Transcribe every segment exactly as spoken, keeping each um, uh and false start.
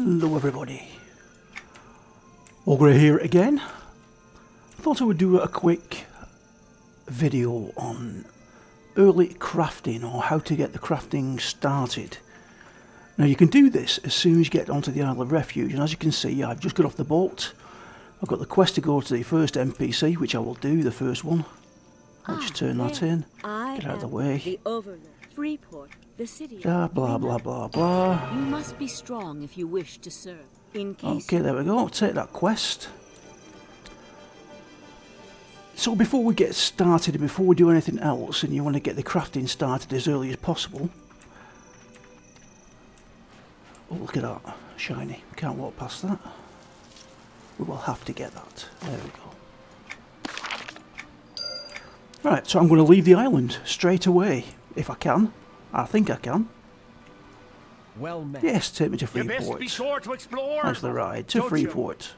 Hello everybody, Olgrey here again. Thought I would do a quick video on early crafting, or how to get the crafting started. Now you can do this as soon as you get onto the Isle of Refuge, and as you can see I've just got off the boat. I've got the quest to go to the first N P C, which I will do, the first one. I'll just turn that in, get out of the way. Freeport, the city. Blah blah blah blah blah. You must be strong if you wish to serve. In case. Okay, there we go. I'll take that quest. So before we get started, and before we do anything else, and you want to get the crafting started as early as possible. Oh, look at that, shiny! Can't walk past that. We will have to get that. There we go. Right, so I'm going to leave the island straight away. If I can, I think I can. Well met. Yes, take me to Freeport. You best be sure to explore. That's the ride to Freeport.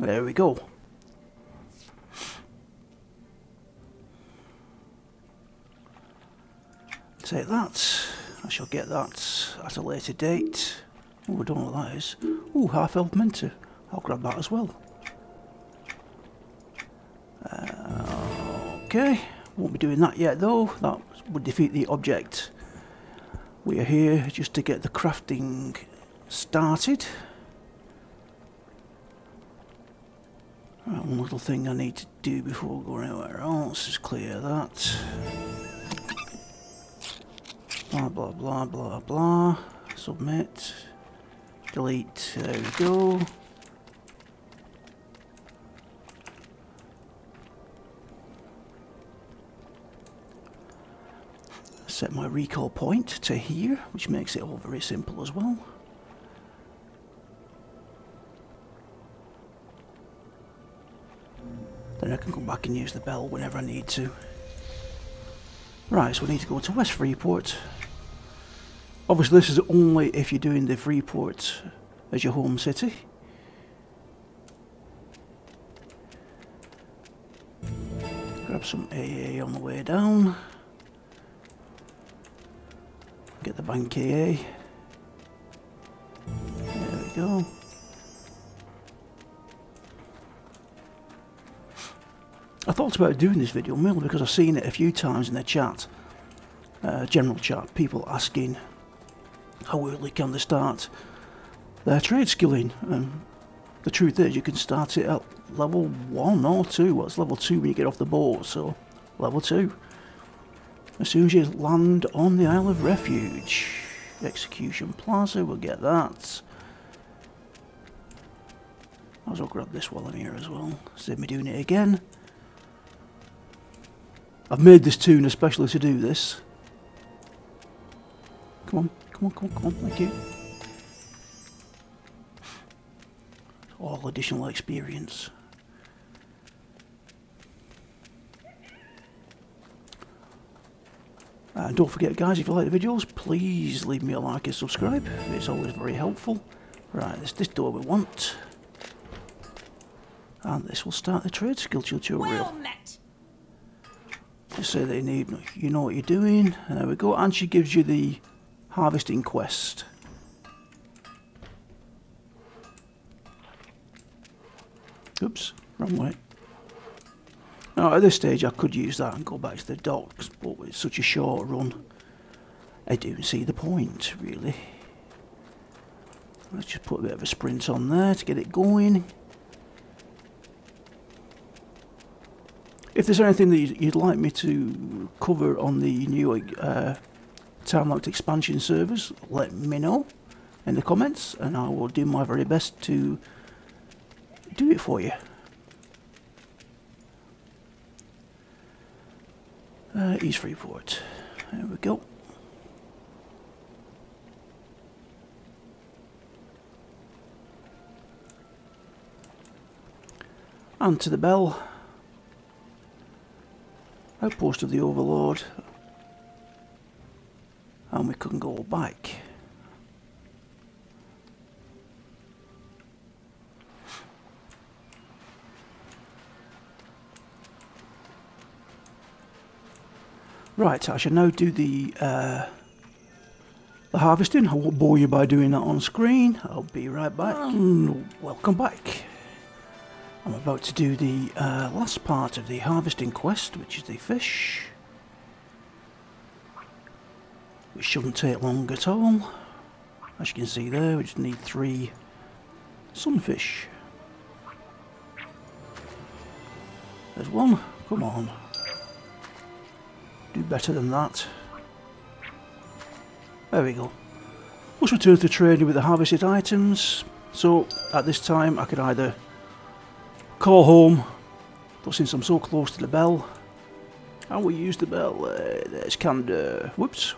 You? There we go. Take that. I shall get that at a later date. Oh, I don't know what that is. Oh, half elf minter. I'll grab that as well. Uh, okay. Won't be doing that yet though, that would defeat the object. We are here just to get the crafting started. Right, one little thing I need to do before we go anywhere else is clear that. Blah blah blah blah blah. Submit. Delete. There we go. Set my recall point to here, which makes it all very simple as well. Then I can go back and use the bell whenever I need to. Right, so we need to go to West Freeport. Obviously this is only if you're doing the Freeport as your home city. Grab some A A on the way down. Get the bank A A. There we go. I thought about doing this video mainly because I've seen it a few times in the chat, uh, general chat, people asking how early can they start their trade skill in. And the truth is, you can start it at level one or two. Well, it's level two when you get off the boat, so level two. As soon as you land on the Isle of Refuge. Execution Plaza, we'll get that. Might as well grab this while I'm here as well. Save me doing it again. I've made this tune especially to do this. Come on, come on, come on, come on, thank you. All additional experience. And don't forget guys, if you like the videos, please leave me a like and subscribe. It's always very helpful. Right, it's this door we want. And this will start the trade skill tutorial. Well met. Just say they need, you know what you're doing. And there we go, and she gives you the harvesting quest. Oops, wrong way. Now at this stage I could use that and go back to the docks, but it's such a short run I don't see the point really. Let's just put a bit of a sprint on there to get it going. If there's anything that you'd like me to cover on the new uh, Town Locked Expansion servers, let me know in the comments and I will do my very best to do it for you. Uh, East Freeport. There we go. And to the bell. Outpost of the Overlord. And we can go back. Right, I shall now do the uh, the harvesting. I won't bore you by doing that on screen. I'll be right back. And welcome back. I'm about to do the uh, last part of the harvesting quest, which is the fish, which shouldn't take long at all. As you can see there, we just need three sunfish. There's one. Come on. Do better than that. There we go. Must return to trading with the harvested items. So at this time I could either call home, but since I'm so close to the bell, I will use the bell. Uh, there's canned. Uh, whoops.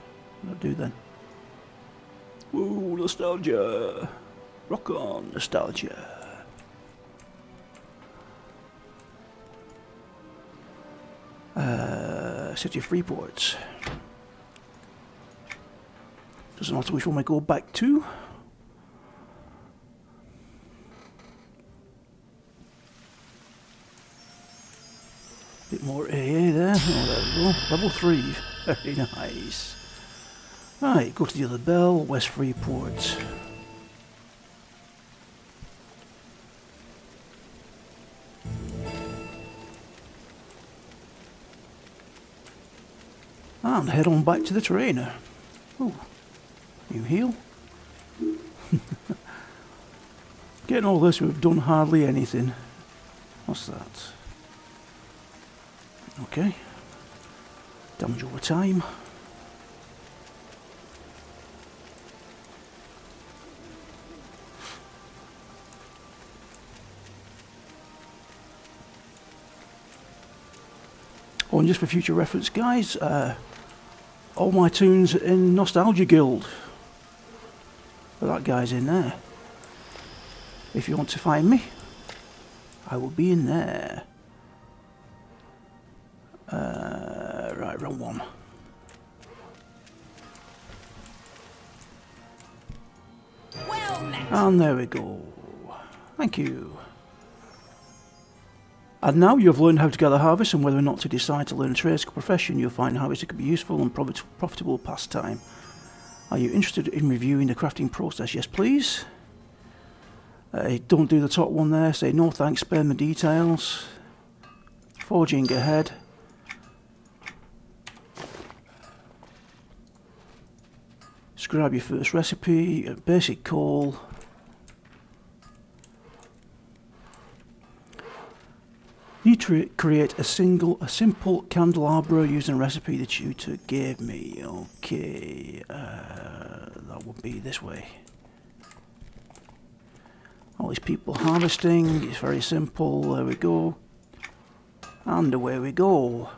What do I do then? Woo, nostalgia. Rock on, nostalgia. Uh, City of Freeport. Doesn't matter which one I go back to. Bit more A A there. Oh, there we go. Level three. Very nice. Right, go to the other bell. West Freeport. And head on back to the trainer. Oh, you heal? Getting all this, we've done hardly anything. What's that? Okay. Damage over time. Oh, and just for future reference, guys, uh, all my tunes in Nostalgia Guild. Well, that guy's in there. If you want to find me, I will be in there. Uh, right, wrong one. Well met. And there we go. Thank you. And now you have learned how to gather harvest and whether or not to decide to learn a trade or profession. You'll find harvesting can be useful and profit profitable pastime. Are you interested in reviewing the crafting process? Yes, please. Uh, don't do the top one there. Say no thanks, spare the details. Forging ahead. Scribe your first recipe, a basic call. Need to create a single, a simple candelabra using a recipe the tutor gave me. Okay, uh, that would be this way. All these people harvesting, it's very simple, there we go. And away we go.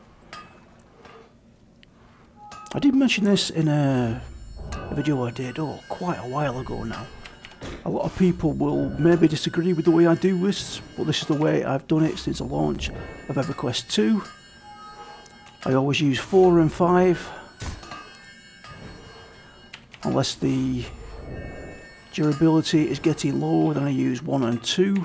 I did mention this in a, a video I did, oh, quite a while ago now. A lot of people will maybe disagree with the way I do this, but this is the way I've done it since the launch of EverQuest two. I always use four and five, unless the durability is getting low, then I use one and two.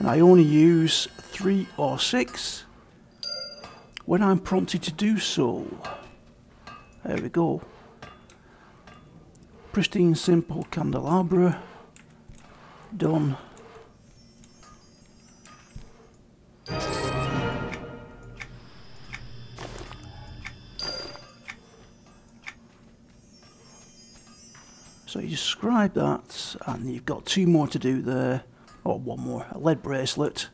And I only use three or six when I'm prompted to do so. There we go. Pristine, simple candelabra. Done. So you describe that, and you've got two more to do there, or one more, a lead bracelet,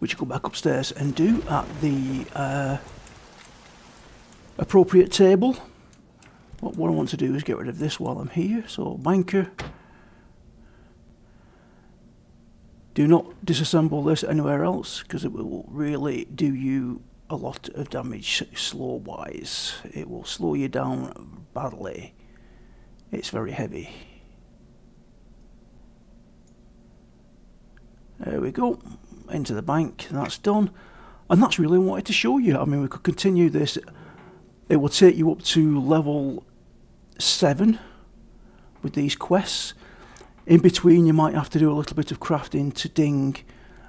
which you go back upstairs and do at the uh, appropriate table. What I want to do is get rid of this while I'm here. So, banker. Do not disassemble this anywhere else, because it will really do you a lot of damage slow-wise. It will slow you down badly. It's very heavy. There we go. Into the bank. That's done. And that's really what I wanted to show you. I mean, we could continue this. It will take you up to level seven with these quests. In between you might have to do a little bit of crafting to ding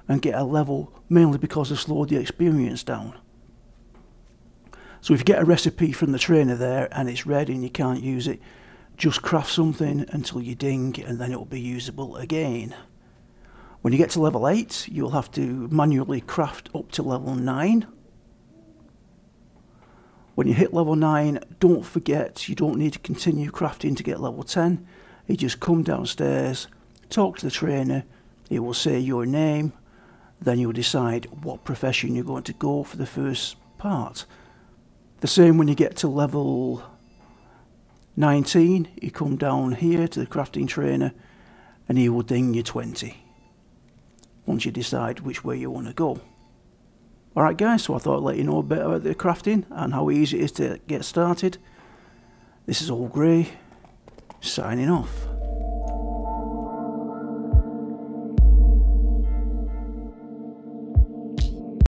and get a level, mainly because I've slowed the experience down. So if you get a recipe from the trainer there and it's red and you can't use it, just craft something until you ding and then it will be usable again. When you get to level eight, you'll have to manually craft up to level nine. When you hit level nine, don't forget you don't need to continue crafting to get level ten. You just come downstairs, talk to the trainer, he will say your name, then you'll decide what profession you're going to go for the first part. The same when you get to level nineteen, you come down here to the crafting trainer and he will ding you twenty. Once you decide which way you want to go. Alright guys, so I thought I'd let you know a bit about the crafting and how easy it is to get started. This is Olgrey, signing off.